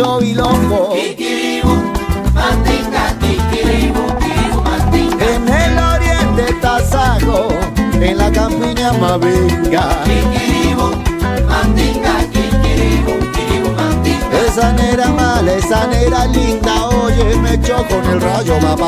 mucho bilongo. En el oriente tasago, en la campiña mavenga. Esa nera mala, esa nera linda, oye, me echó con el rayo, papá.